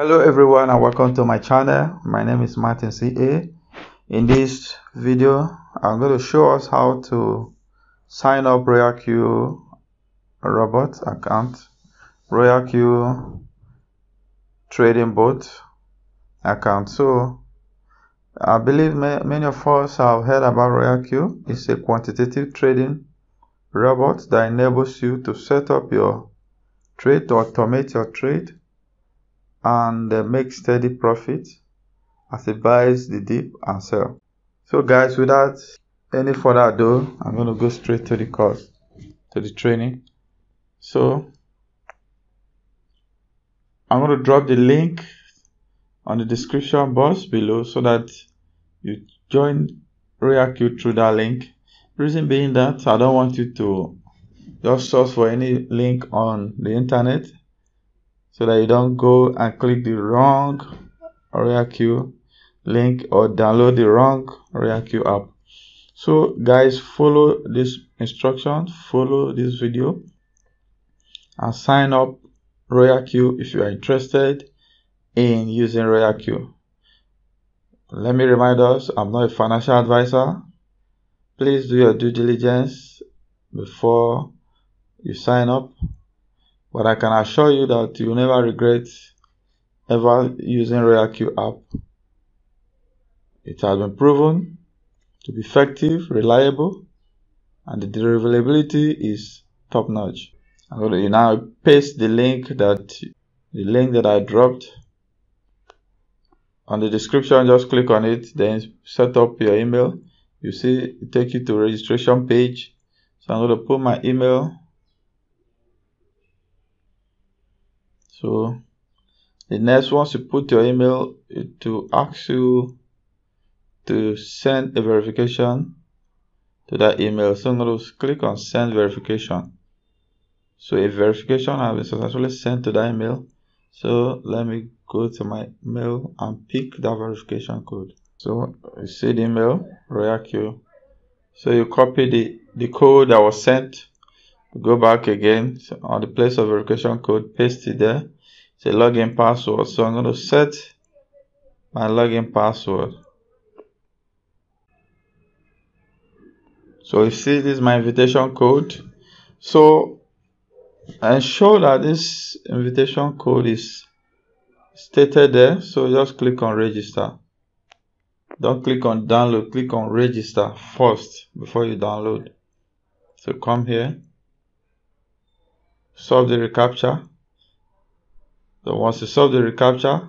Hello everyone and welcome to my channel. My name is Martin CA. In this video I'm going to show us how to sign up RoyalQ robot account, RoyalQ trading bot account. So I believe many of us have heard about RoyalQ. It's a quantitative trading robot that enables you to set up your trade, to automate your trade and make steady profit as it buys the dip and sell. So guys, without any further ado, I'm going to go straight to the course, to the training. So I'm going to drop the link on the description box below so that you join RoyalQ through that link. Reason being that I don't want you to just search for any link on the internet, so that you don't go and click the wrong RoyalQ link or download the wrong RoyalQ app. So guys, follow this instruction, follow this video and sign up RoyalQ if you are interested in using RoyalQ. Let me remind us, I'm not a financial advisor. Please do your due diligence before you sign up. But I can assure you that you'll never regret ever using RoyalQ app. It has been proven to be effective, reliable, and the deliverability is top-notch. I'm going to now paste the link that I dropped on the description. Just click on it, then set up your email. You see it takes you to the registration page. So I'm going to put my email. So the next, once you put your email, it will ask you to send a verification to that email. So I'm going to click on send verification. So a verification has been successfully sent to that email. So let me go to my mail and pick that verification code. So you see the email, RoyalQ. So you copy the code that was sent. Go back again on the place of verification code, paste it there. It's a login password, so I'm going to set my login password. So you see, this is my invitation code. So ensure that this invitation code is stated there. So just click on register. Don't click on download, click on register first before you download. So come here. Solve the recapture. So once you solve the recapture,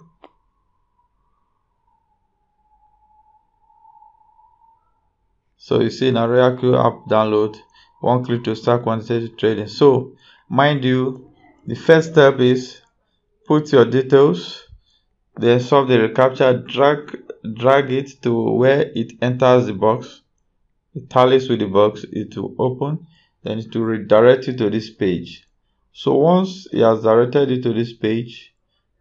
so you see in a RoyalQ app download, one click to start quantitative trading. So mind you, the first step is put your details, then solve the recapture, drag it to where it enters the box, it tallies with the box, it will open, then it will redirect you to this page. So once it has directed you to this page,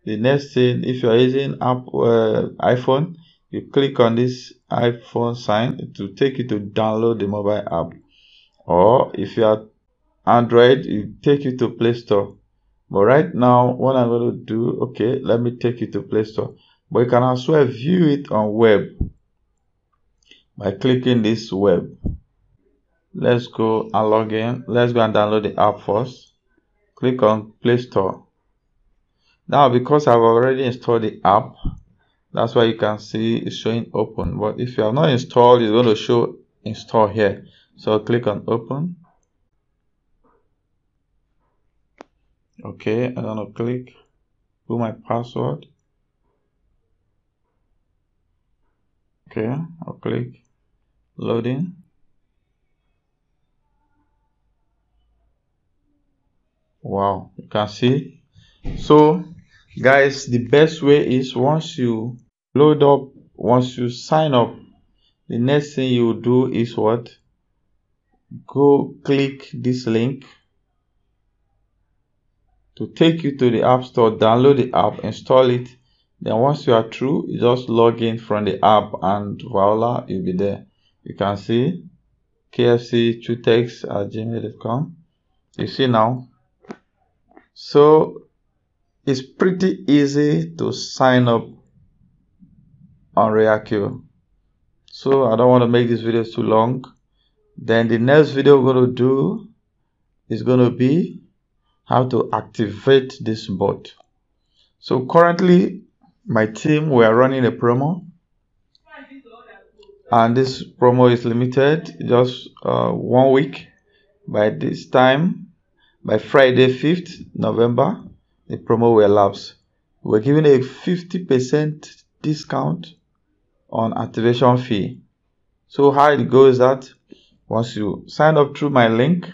the next thing, if you are using iPhone, you click on this iPhone sign, it will take you to download the mobile app. Or if you are Android, it take you to Play Store. But right now, what I'm going to do, okay, let me take you to Play Store. But you can also view it on web by clicking this web. Let's go and log in. Let's go and download the app first. Click on Play Store. Now, because I've already installed the app, that's why you can see it's showing open. But if you have not installed, it's going to show install here. So I'll click on open. Okay, I'm going to click, put my password. Okay, I'll click loading. Wow, you can see. So guys, the best way is once you load up, once you sign up, the next thing you do is what? Go click this link to take you to the app store, download the app, install it. Then once you are through, you just log in from the app and voila, you'll be there. You can see kfc2tex@gmail.com. You see now. So It's pretty easy to sign up on RoyalQ. So I don't want to make this video too long. Then the next video we're going to do is going to be how to activate this bot. So currently my team, we are running a promo, and this promo is limited, just 1 week. By this time, by Friday 5th November, the promo will lapse. We're giving a 50% discount on activation fee. So how it goes is that once you sign up through my link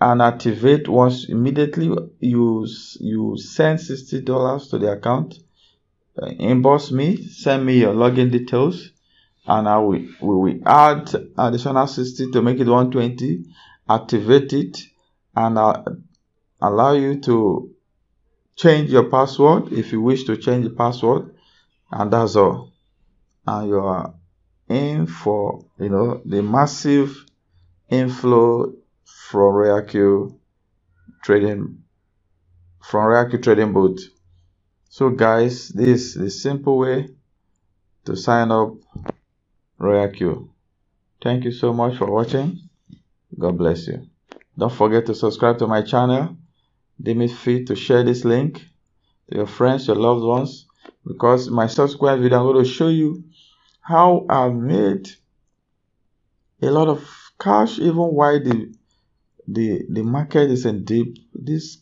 and activate, once immediately you send $60 to the account, inbox me, send me your login details, and I will add additional 60 to make it 120, activate it, and I'll allow you to change your password if you wish to change the password, and that's all. And you are in for, you know, the massive inflow from RoyalQ trading bot. So guys, this is the simple way to sign up RoyalQ. Thank you so much for watching. God bless you. Don't forget to subscribe to my channel. Deem it fit to share this link to your friends, your loved ones, because in my subsequent video I'm going to show you how I made a lot of cash even while the market is in deep. This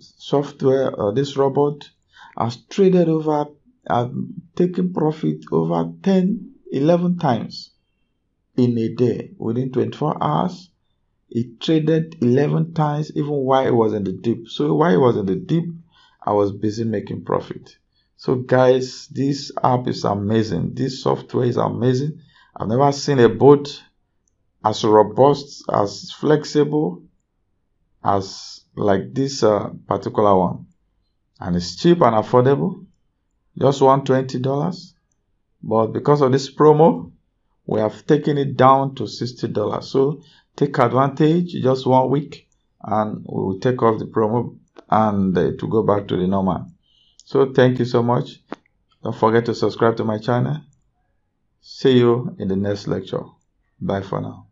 software or this robot has traded over, I've taken profit over 10-11 times in a day. Within 24 hours it traded 11 times even while it was in the dip. So while it was in the dip, I was busy making profit. So guys, this app is amazing, this software is amazing. I've never seen a bot as robust, as flexible as like this particular one, and it's cheap and affordable, just $120. But because of this promo, we have taken it down to $60. So take advantage, just 1 week, and we will take off the promo and to go back to the normal. So thank you so much. Don't forget to subscribe to my channel. See you in the next lecture. Bye for now.